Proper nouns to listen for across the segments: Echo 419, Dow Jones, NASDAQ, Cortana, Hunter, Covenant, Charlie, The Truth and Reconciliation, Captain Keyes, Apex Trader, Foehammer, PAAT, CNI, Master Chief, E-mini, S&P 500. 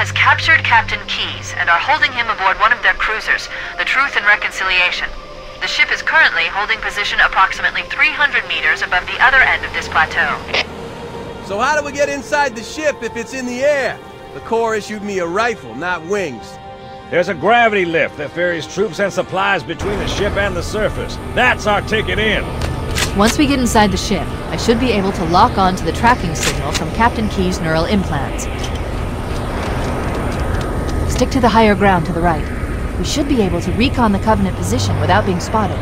has captured Captain Keyes and are holding him aboard one of their cruisers, The Truth and Reconciliation. The ship is currently holding position approximately 300 meters above the other end of this plateau. So how do we get inside the ship if it's in the air? The Corps issued me a rifle, not wings. There's a gravity lift that ferries troops and supplies between the ship and the surface. That's our ticket in. Once we get inside the ship, I should be able to lock on to the tracking signal from Captain Keyes' neural implants. Stick to the higher ground to the right. We should be able to recon the Covenant position without being spotted.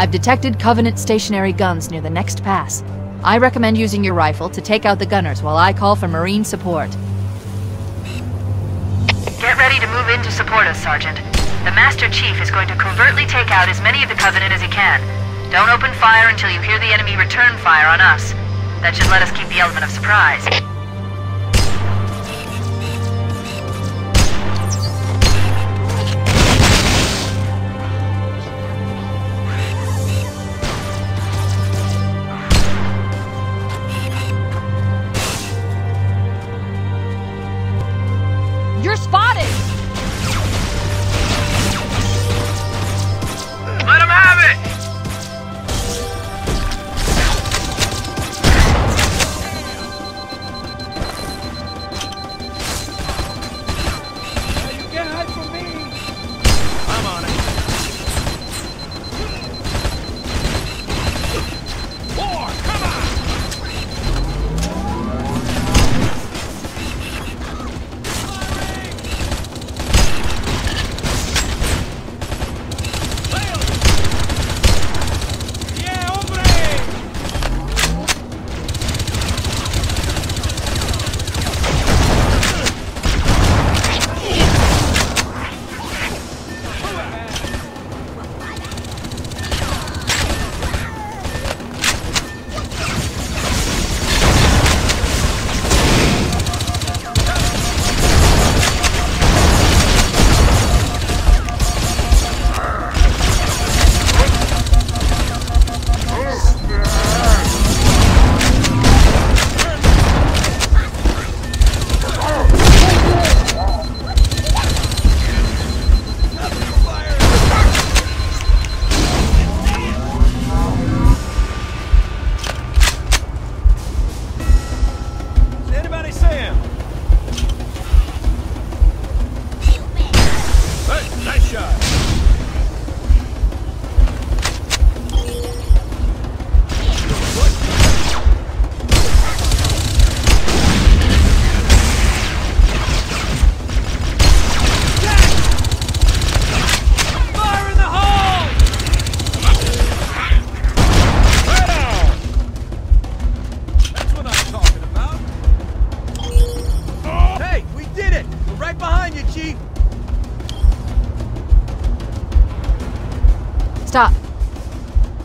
I've detected Covenant stationary guns near the next pass. I recommend using your rifle to take out the gunners while I call for Marine support. Get ready to move in to support us, Sergeant. The Master Chief is going to covertly take out as many of the Covenant as he can. Don't open fire until you hear the enemy return fire on us. That should let us keep the element of surprise.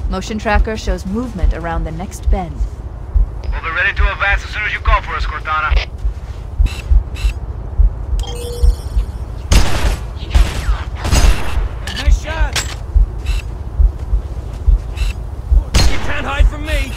Motion tracker shows movement around the next bend. We'll be ready to advance as soon as you call for us, Cortana. Nice shot! You can't hide from me!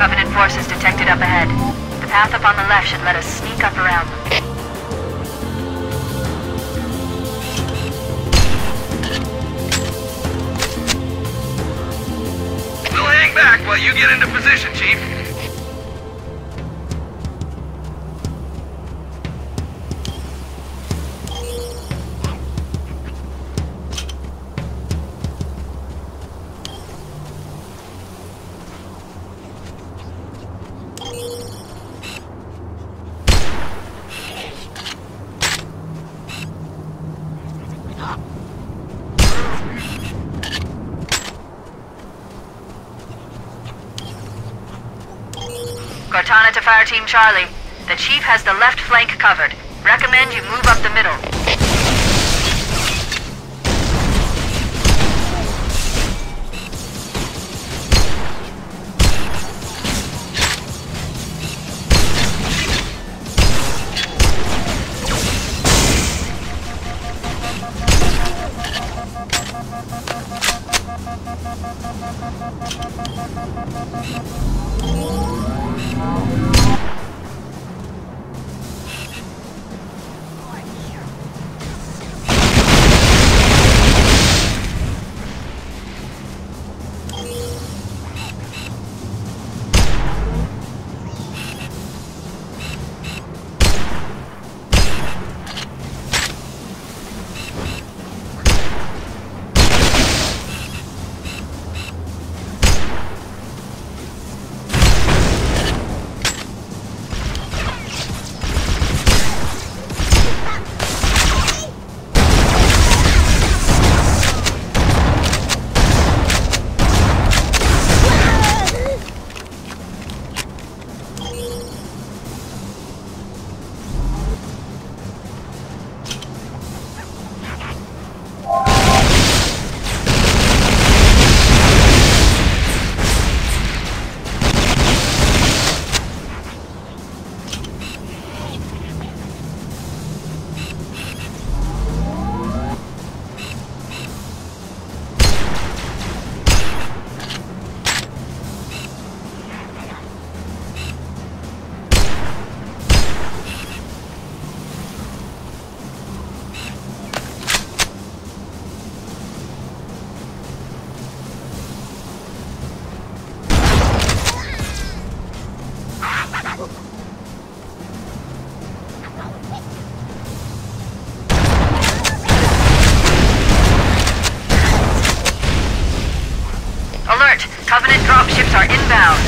Covenant forces detected up ahead. The path up on the left should let us sneak up around them. We'll hang back while you get into position, Chief. Cortana to fire team Charlie. The Chief has the left flank covered. Recommend you move up the middle. Covenant dropships are inbound.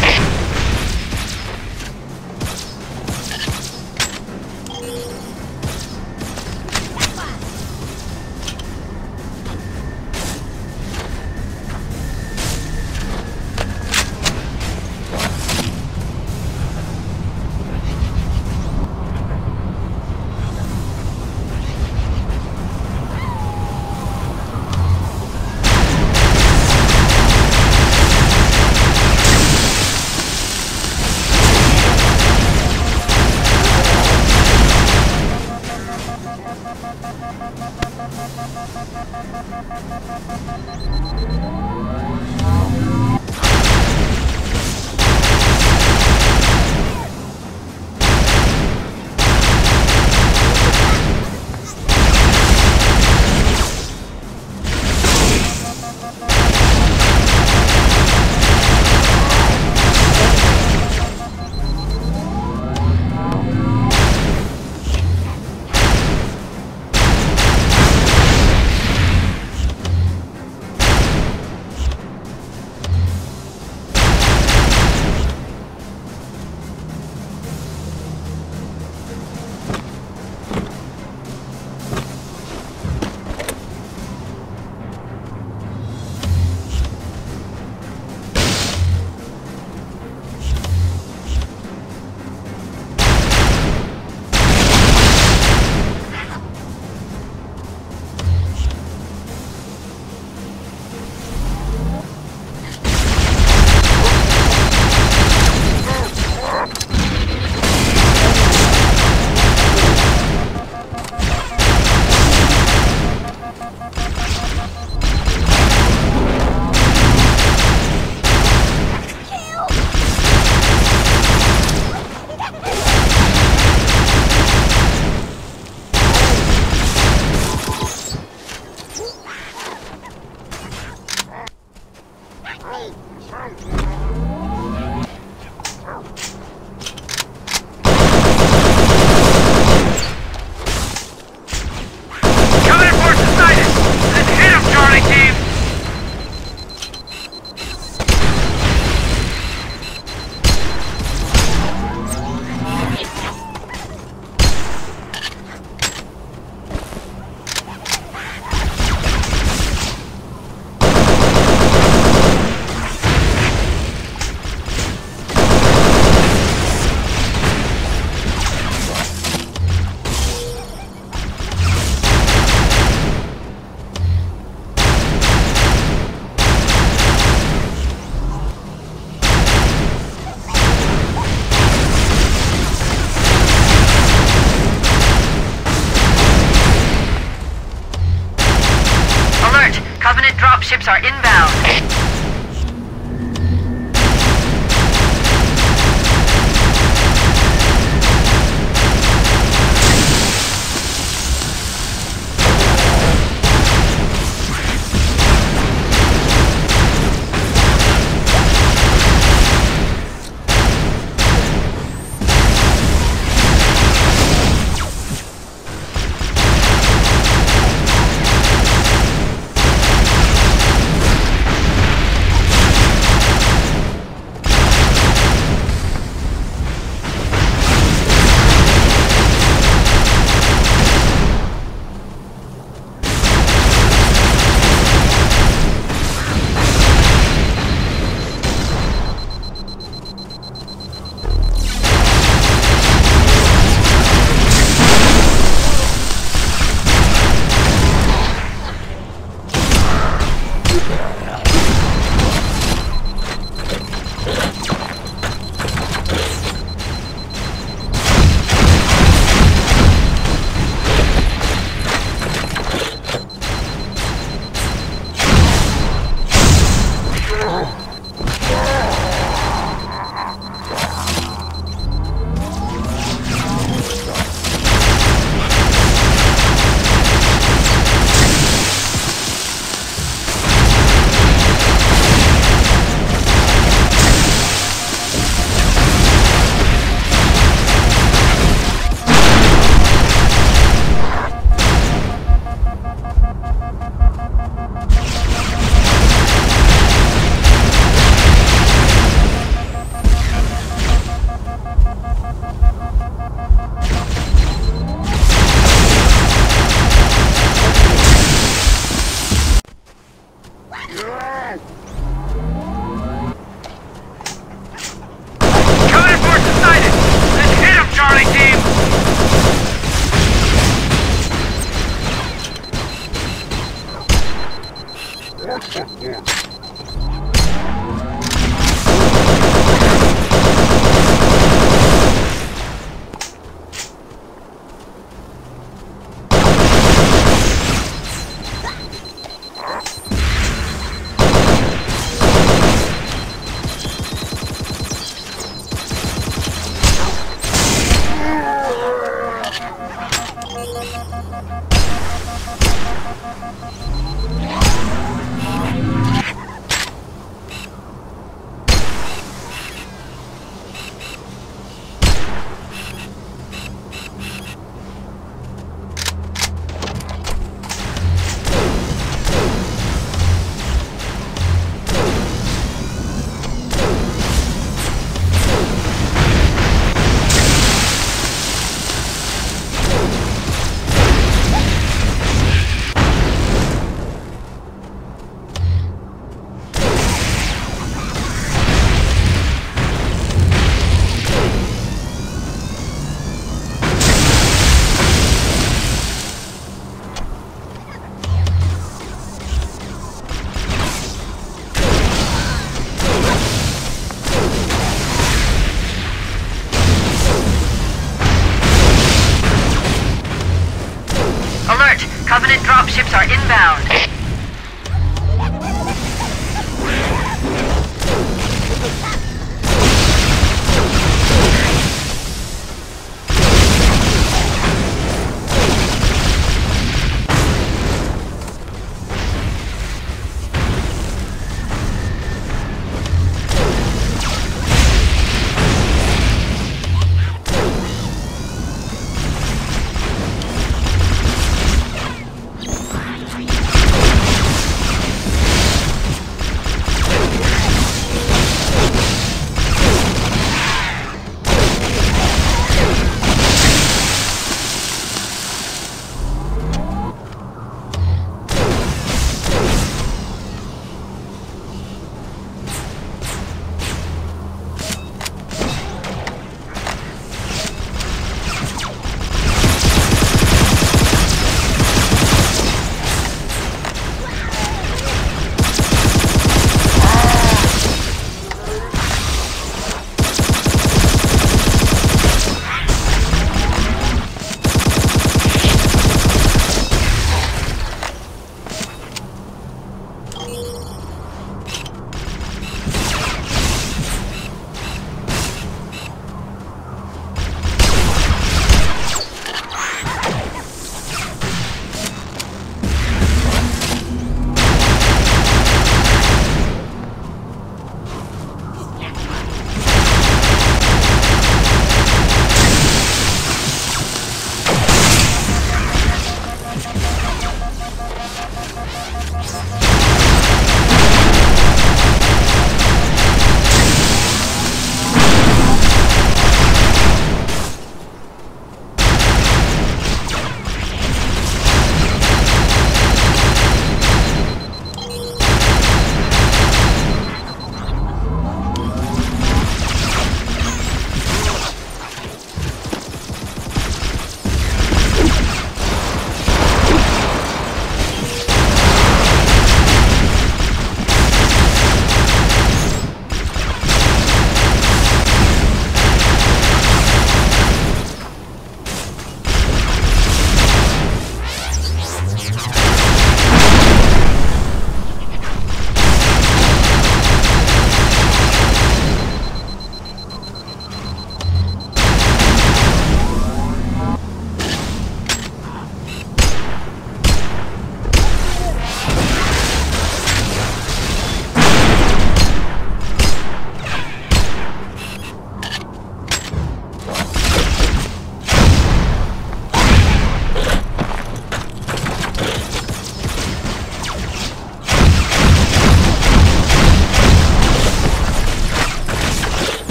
Ships are inbound.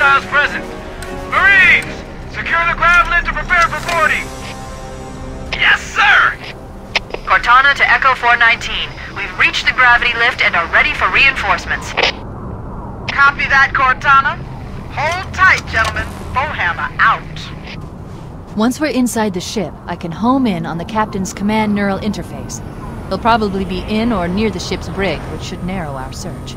hostiles present. Marines, secure the Gravelin to prepare for boarding. Yes, sir! Cortana to Echo 419. We've reached the gravity lift and are ready for reinforcements. Copy that, Cortana. Hold tight, gentlemen. Foehammer out. Once we're inside the ship, I can home in on the captain's command neural interface. They'll probably be in or near the ship's brig, which should narrow our search.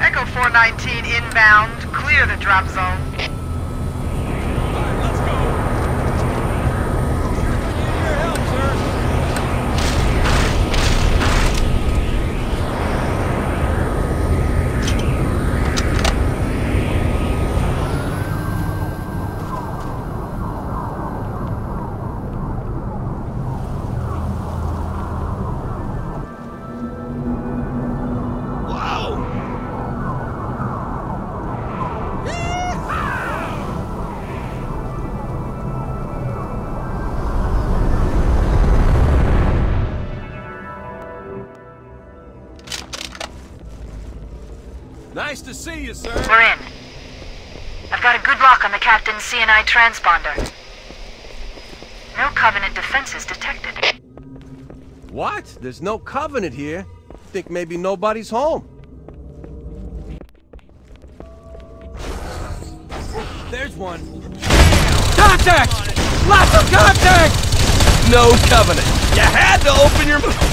Echo 419 inbound. Clear the drop zone. Nice to see you, sir. We're in. I've got a good lock on the captain's CNI transponder. No Covenant defenses detected. What? There's no Covenant here? Think maybe nobody's home. There's one. Contact! Lots of contact! No Covenant. You had to open your mouth.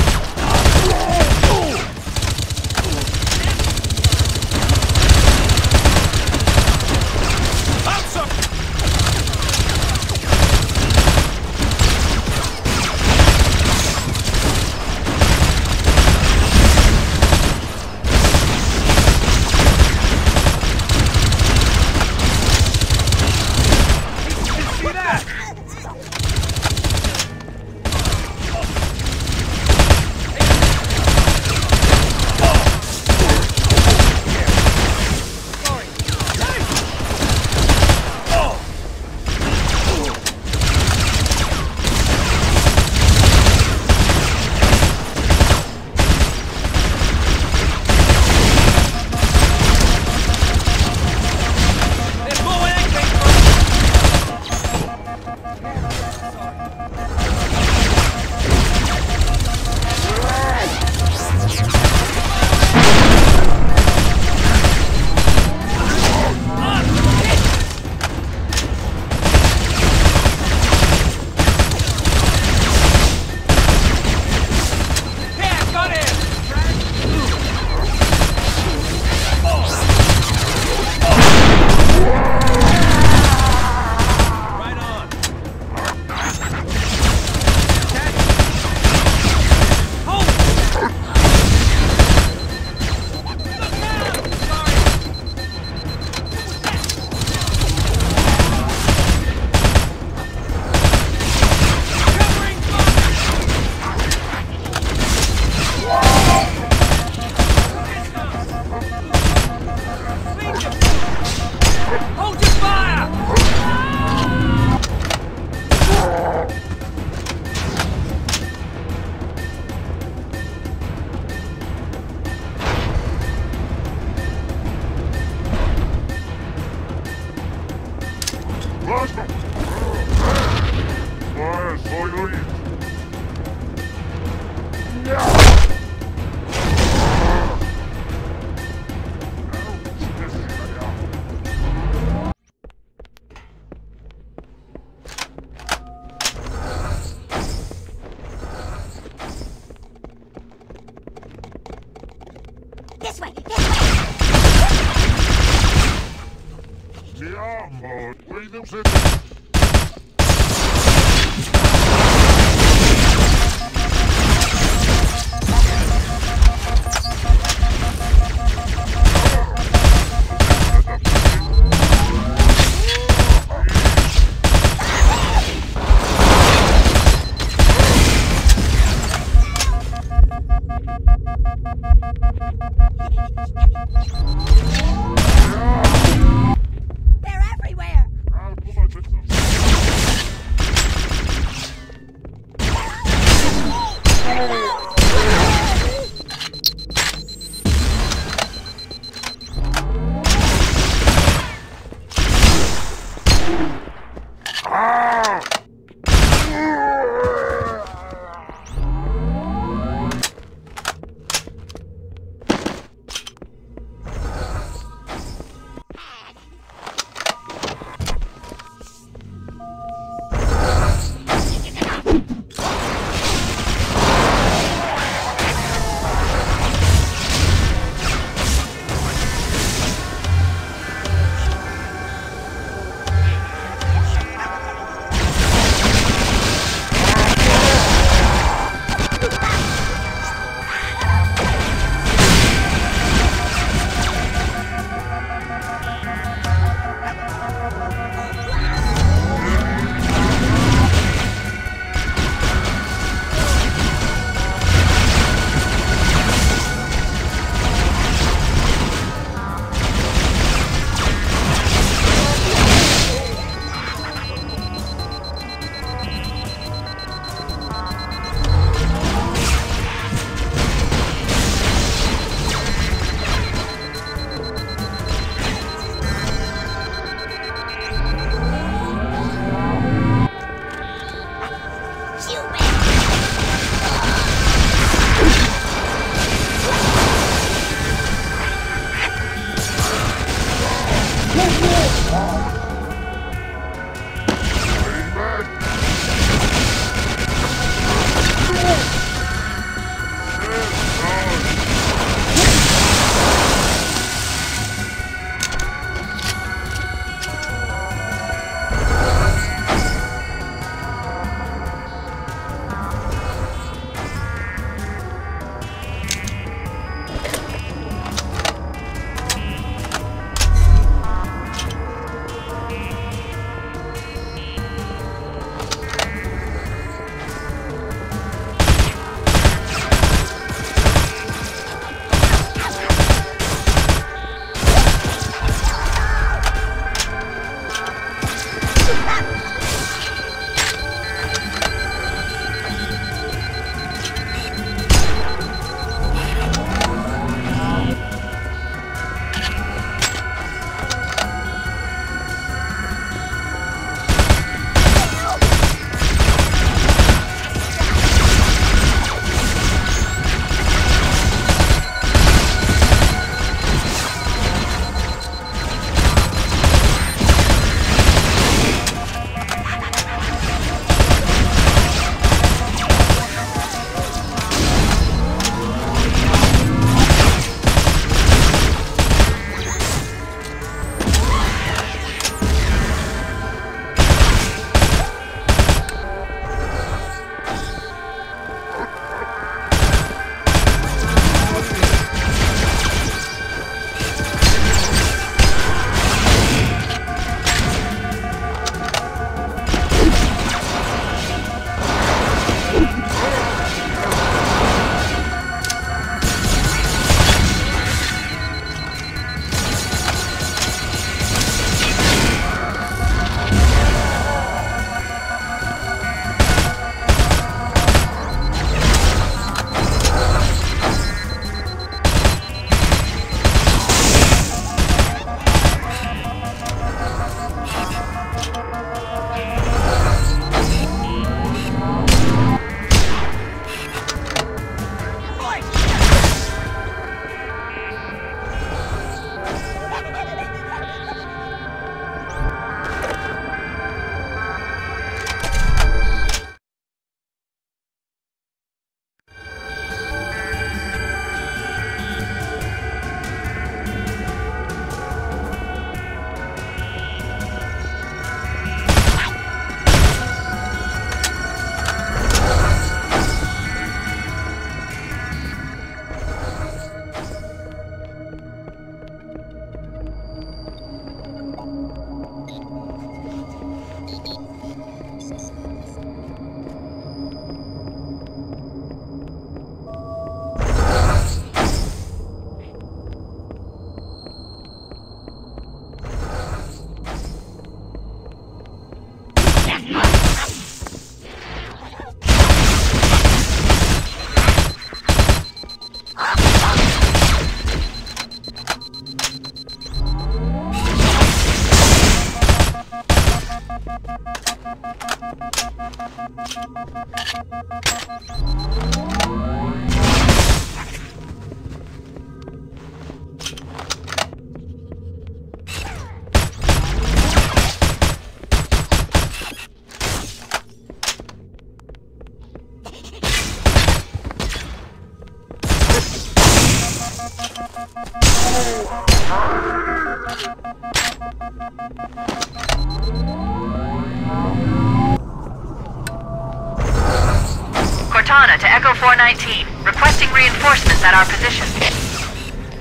419. Requesting reinforcements at our position.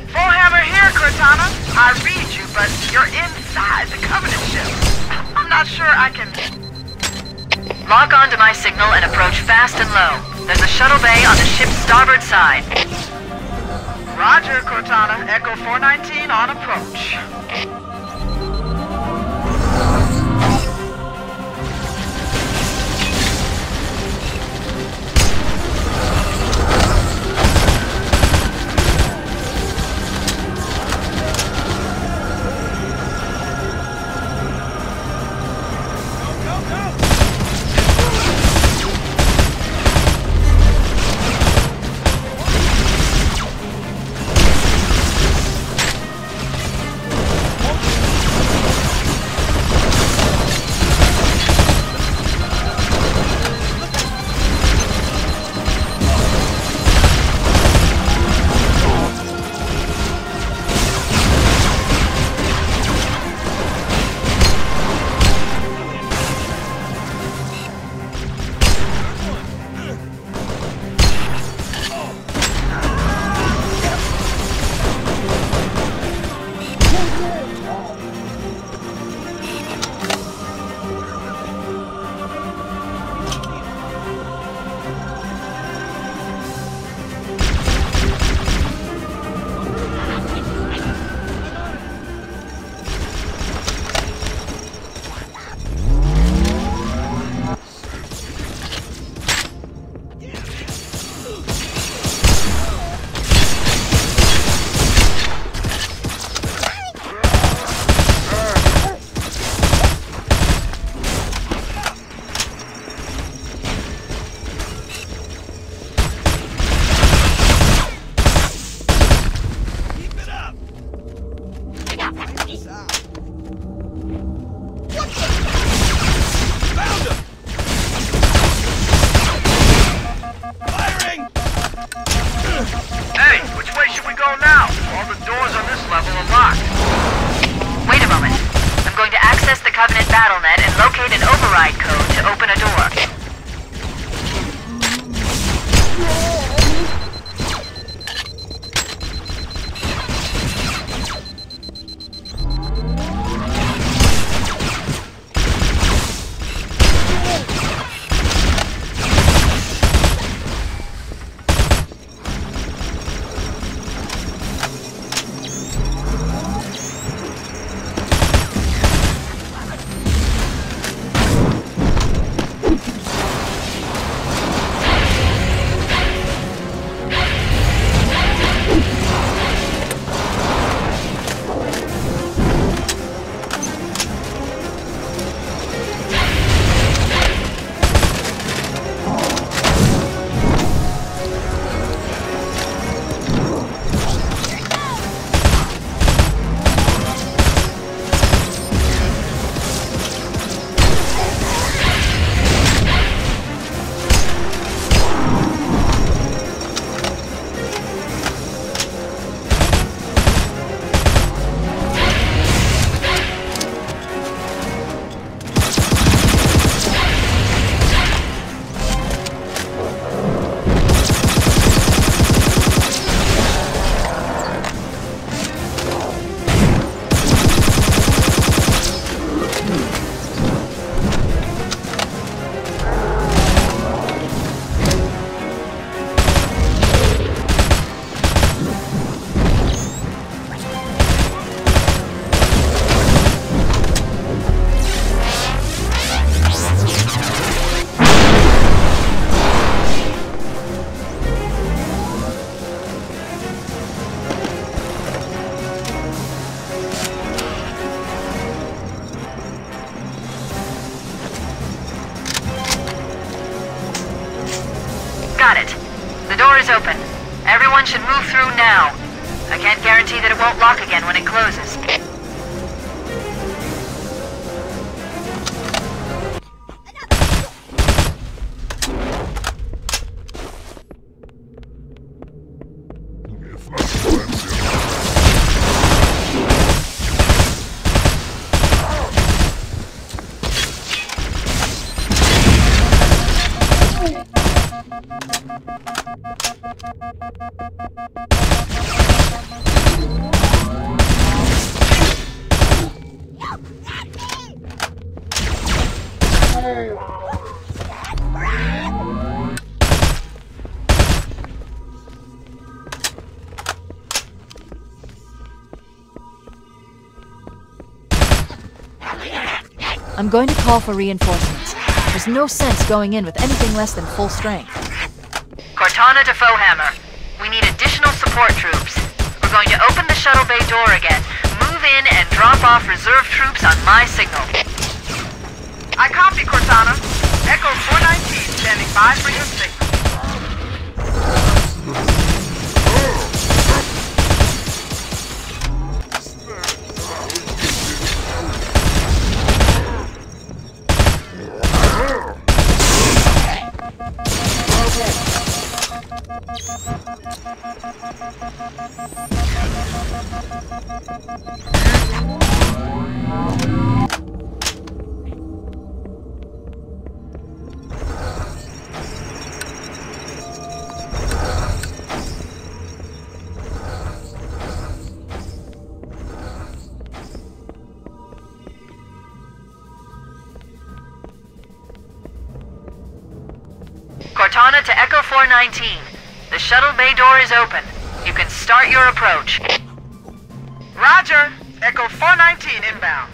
Foehammer here, Cortana. I read you, but you're inside the Covenant ship. I'm not sure I can... Lock onto my signal and approach fast and low. There's a shuttle bay on the ship's starboard side. Roger, Cortana. Echo 419 on approach. I'm going to call for reinforcements. There's no sense going in with anything less than full strength. Cortana to Foehammer. We need additional support troops. We're going to open the shuttle bay door again, move in and drop off reserve troops on my signal. I copy, Cortana. Echo 419 standing by for your signal. Cortana to Echo 419. The shuttle bay door is open. You can start your approach. Roger! Echo 419 inbound.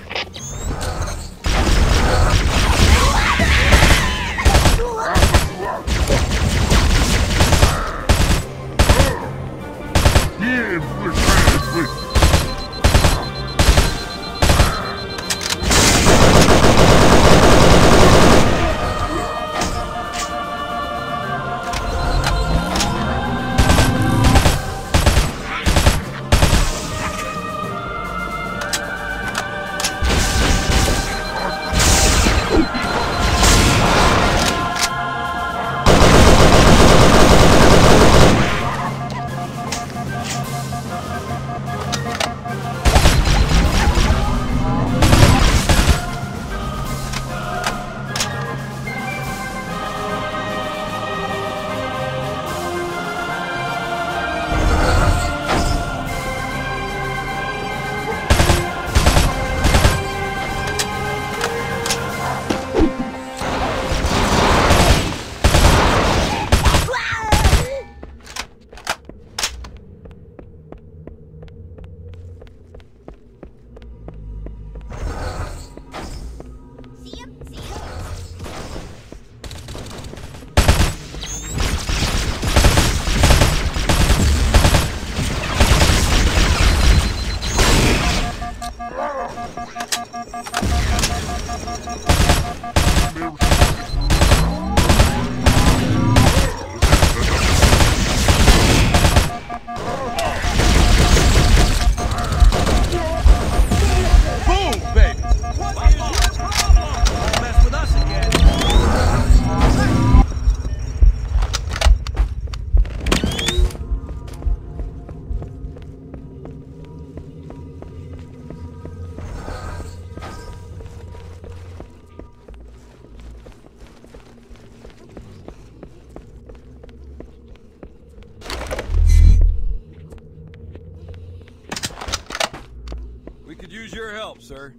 Sir.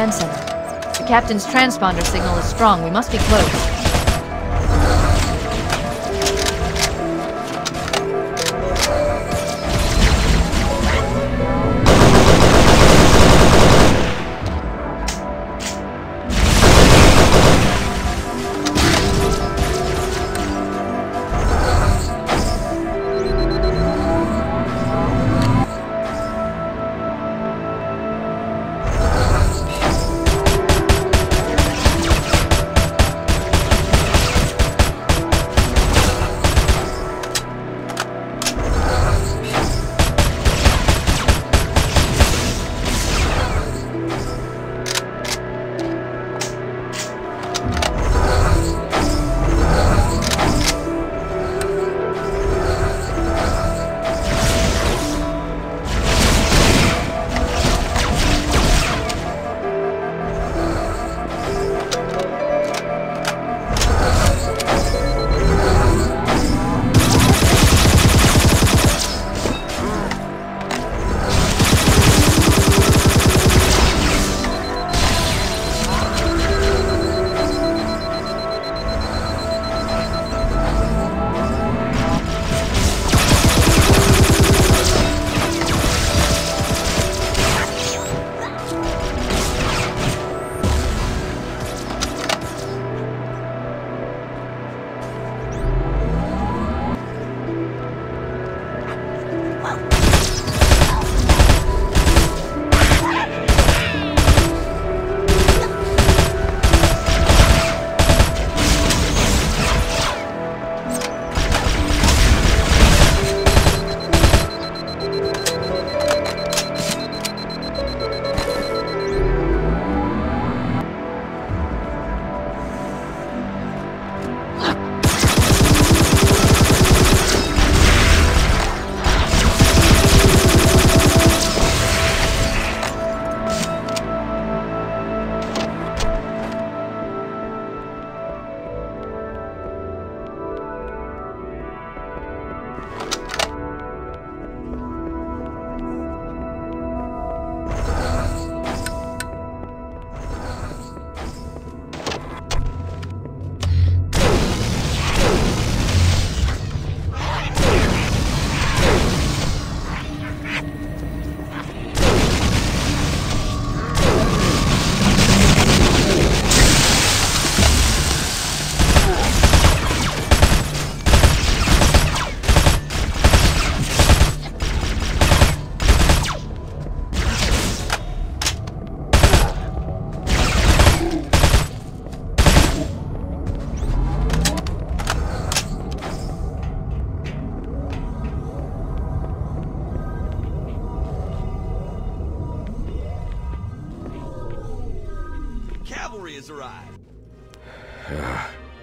command center. The captain's transponder signal is strong. We must be close.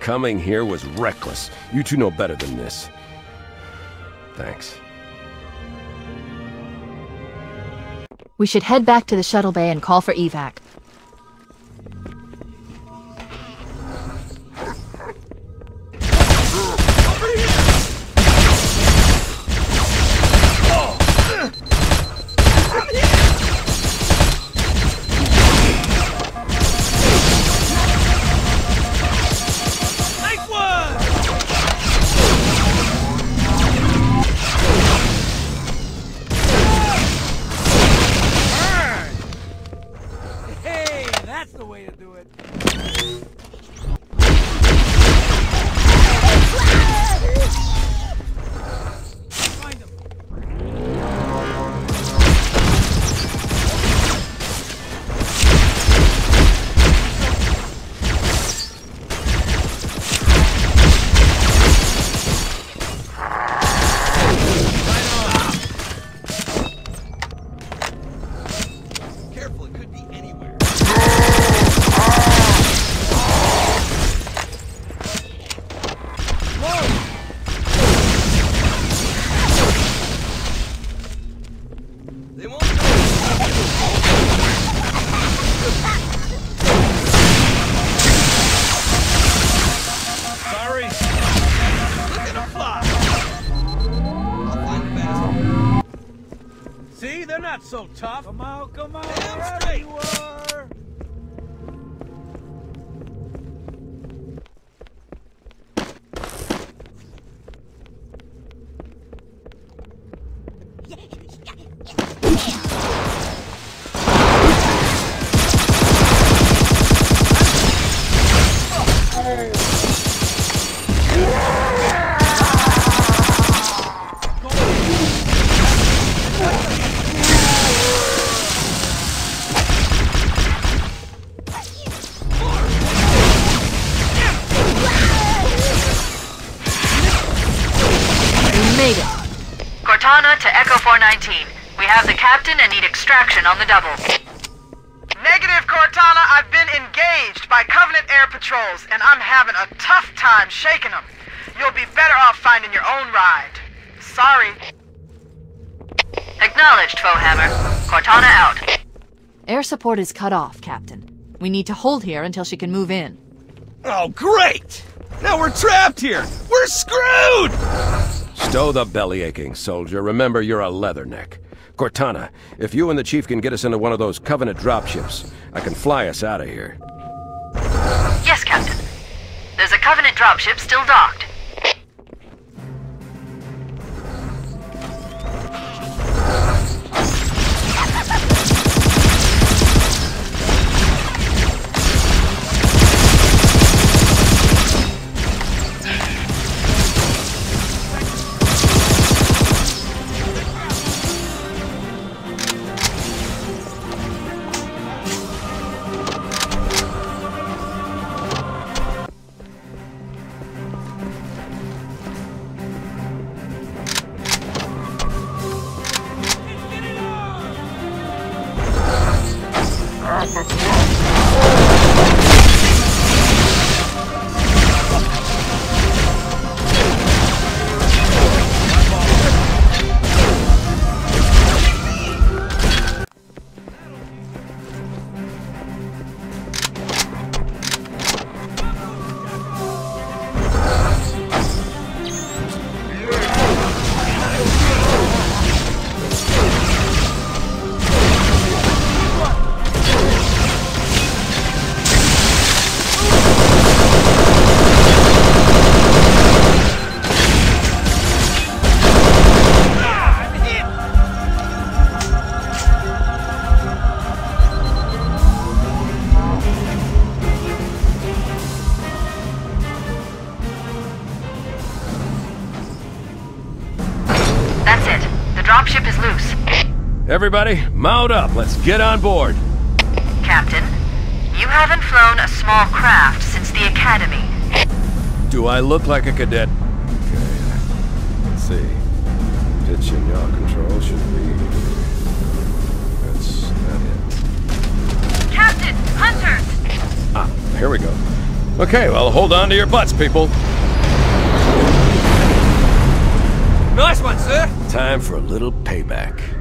Coming here was reckless. You two know better than this. Thanks. We should head back to the shuttle bay and call for evac. So tough. Come out, come out. Damn straight. You are. Cortana to Echo 419. We have the captain and need extraction on the double. Negative, Cortana. I've been engaged by Covenant air patrols, and I'm having a tough time shaking them. You'll be better off finding your own ride. Sorry. Acknowledged, Foehammer. Cortana out. Air support is cut off, Captain. We need to hold here until she can move in. Oh, great! Now we're trapped here! We're screwed! Stow the belly aching, soldier. Remember, you're a leatherneck. Cortana, if you and the Chief can get us into one of those Covenant dropships, I can fly us out of here. Yes, Captain. There's a Covenant dropship still docked. Everybody, mount up. Let's get on board. Captain, you haven't flown a small craft since the Academy. Do I look like a cadet? Okay, let's see. Pitch and yaw control should be... That's not it. Captain, Hunter! Ah, here we go. Okay, well, hold on to your butts, people. Nice one, sir! Time for a little payback.